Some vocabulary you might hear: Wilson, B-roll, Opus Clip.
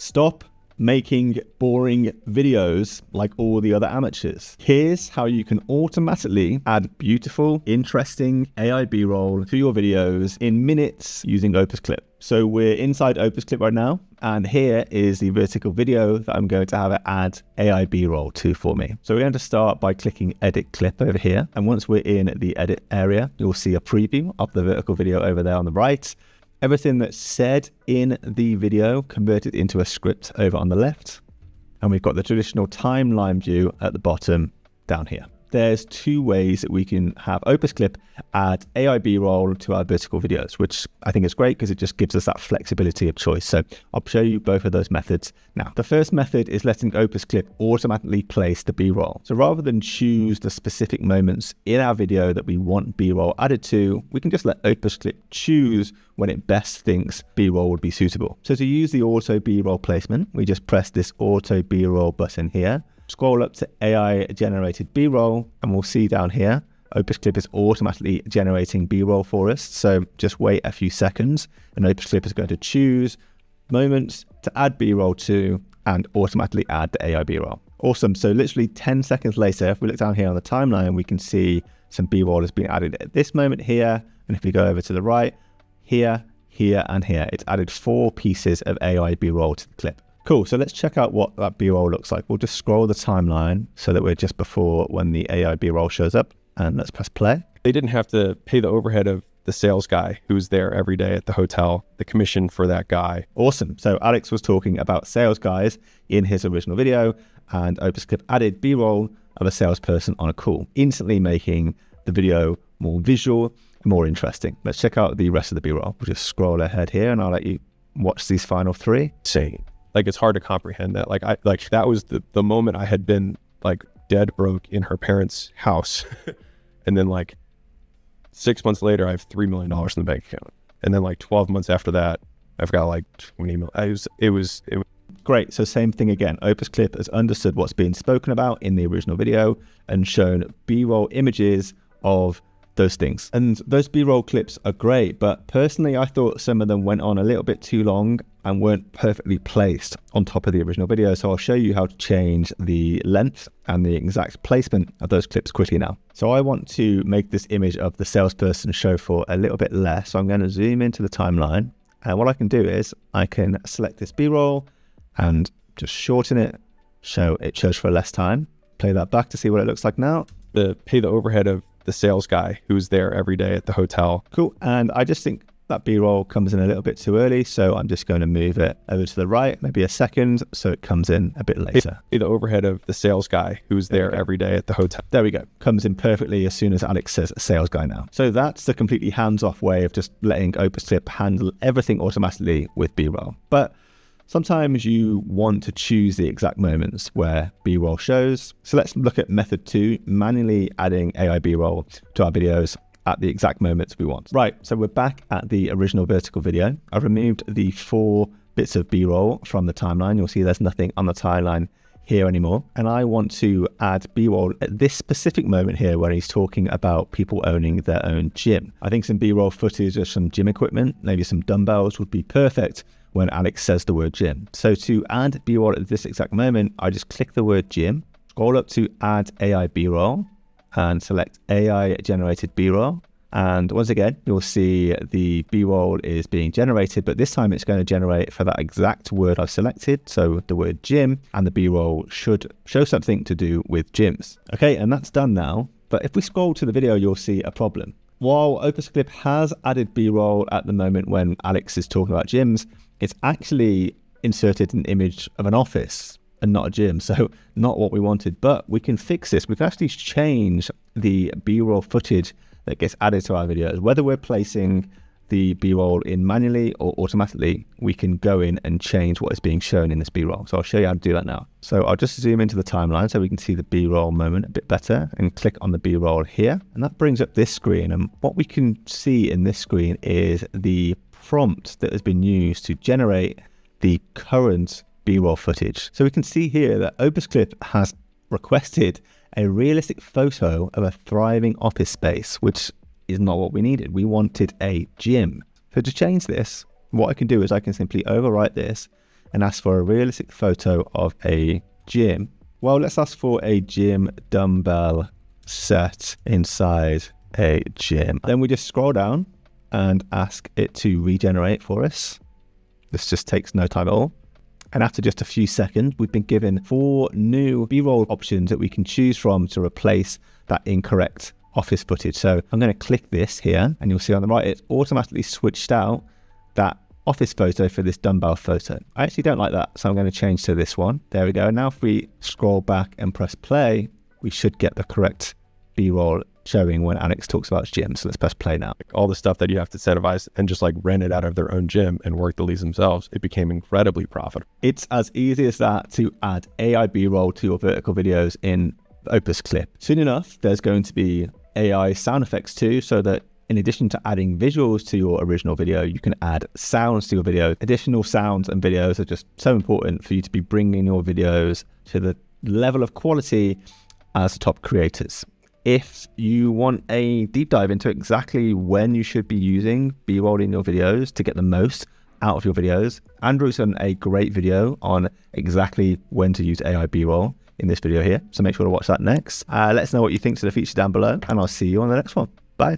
Stop making boring videos like all the other amateurs. Here's how you can automatically add beautiful, interesting AI B-roll to your videos in minutes using Opus Clip. So we're inside Opus Clip right now, and here is the vertical video that I'm going to have it add AI B-roll to for me. So we're going to start by clicking Edit Clip over here. And once we're in the edit area, you'll see a preview of the vertical video over there on the right. Everything that's said in the video converted into a script over on the left. And we've got the traditional timeline view at the bottom down here. There's two ways that we can have Opus Clip add AI B-roll to our vertical videos, which I think is great because it just gives us that flexibility of choice. So I'll show you both of those methods now. The first method is letting Opus Clip automatically place the B-roll. So rather than choose the specific moments in our video that we want B-roll added to, we can just let Opus Clip choose when it best thinks B-roll would be suitable. So to use the auto B-roll placement, we just press this auto B-roll button here. Scroll up to AI generated B-roll, and we'll see down here, Opus Clip is automatically generating B-roll for us. So just wait a few seconds and Opus Clip is going to choose moments to add B-roll to and automatically add the AI B-roll. Awesome. So literally 10 seconds later, if we look down here on the timeline, we can see some B-roll has been added at this moment here. And if we go over to the right, here, here, and here, it's added 4 pieces of AI B-roll to the clip. Cool, so let's check out what that B-roll looks like. We'll just scroll the timeline so that we're just before when the AI B-roll shows up, and let's press play. They didn't have to pay the overhead of the sales guy who's there every day at the hotel, the commission for that guy. Awesome, so Alex was talking about sales guys in his original video, and Opus Clip added B-roll of a salesperson on a call, instantly making the video more visual, more interesting. Let's check out the rest of the B-roll. We'll just scroll ahead here and I'll let you watch these final 3. See. Like, it's hard to comprehend that. Like, that was the moment I had been like dead broke in her parents' house. And then like 6 months later, I have $3 million in the bank account. And then like 12 months after that, I've got like 20 million. It was great. So same thing again. Opus Clip has understood what's being spoken about in the original video and shown B-roll images of those things. And those B-roll clips are great, but personally I thought some of them went on a little bit too long and weren't perfectly placed on top of the original video. So I'll show you how to change the length and the exact placement of those clips quickly now. So I want to make this image of the salesperson show for a little bit less. So I'm going to zoom into the timeline, and what I can do is I can select this B-roll and just shorten it, show it shows for less time. Play that back to see what it looks like now. Pay the overhead of the sales guy who's there every day at the hotel. Cool, and I just think that B-roll comes in a little bit too early, so I'm just going to move it over to the right, maybe a second, so it comes in a bit later. The overhead of the sales guy who's there every day at the hotel. There we go, comes in perfectly as soon as Alex says sales guy now. So that's the completely hands-off way of just letting Opus Clip handle everything automatically with B-roll. But sometimes you want to choose the exact moments where B-roll shows. So let's look at method 2, manually adding AI B-roll to our videos at the exact moments we want. Right, so we're back at the original vertical video. I've removed the 4 bits of B-roll from the timeline. You'll see there's nothing on the timeline here anymore. And I want to add B-roll at this specific moment here where he's talking about people owning their own gym. I think some B-roll footage of some gym equipment, maybe some dumbbells, would be perfect when Alex says the word gym. So to add B-roll at this exact moment, I just click the word gym, scroll up to add AI B-roll and select AI generated B-roll. And once again, you'll see the B-roll is being generated, but this time it's going to generate for that exact word I've selected. So the word gym, and the B-roll should show something to do with gyms. Okay, and that's done now. But if we scroll to the video, you'll see a problem. While Opus Clip has added B-roll at the moment when Alex is talking about gyms, it's actually inserted an image of an office and not a gym, so not what we wanted. But we can fix this. We can actually change the B-roll footage that gets added to our videos. Whether we're placing the B-roll in manually or automatically, we can go in and change what is being shown in this B-roll. So I'll show you how to do that now. So I'll just zoom into the timeline so we can see the B-roll moment a bit better and click on the B-roll here. And that brings up this screen. And what we can see in this screen is the prompt that has been used to generate the current B-roll footage. So we can see here that Opus Clip has requested a realistic photo of a thriving office space, which is not what we needed. We wanted a gym. So to change this, what I can do is I can simply overwrite this and ask for a realistic photo of a gym. Well, let's ask for a gym dumbbell set inside a gym. Then we just scroll down and ask it to regenerate for us. This just takes no time at all. And after just a few seconds, we've been given 4 new B-roll options that we can choose from to replace that incorrect office footage. So I'm going to click this here, and you'll see on the right, it's automatically switched out that office photo for this dumbbell photo. I actually don't like that, so I'm going to change to this one. There we go. And now if we scroll back and press play, we should get the correct B-roll showing when Alex talks about his gym. So let's press play now. All the stuff that you have to incentivize and just like rent it out of their own gym and work the leads themselves, it became incredibly profitable. It's as easy as that to add AI B-roll to your vertical videos in Opus Clip. Soon enough, there's going to be AI sound effects too, so that in addition to adding visuals to your original video, you can add sounds to your video. Additional sounds and videos are just so important for you to be bringing your videos to the level of quality as top creators. If you want a deep dive into exactly when you should be using B-roll in your videos to get the most out of your videos, Andrew's done a great video on exactly when to use AI B-roll in this video here. So make sure to watch that next. Let us know what you think to the feature down below, and I'll see you on the next one. Bye.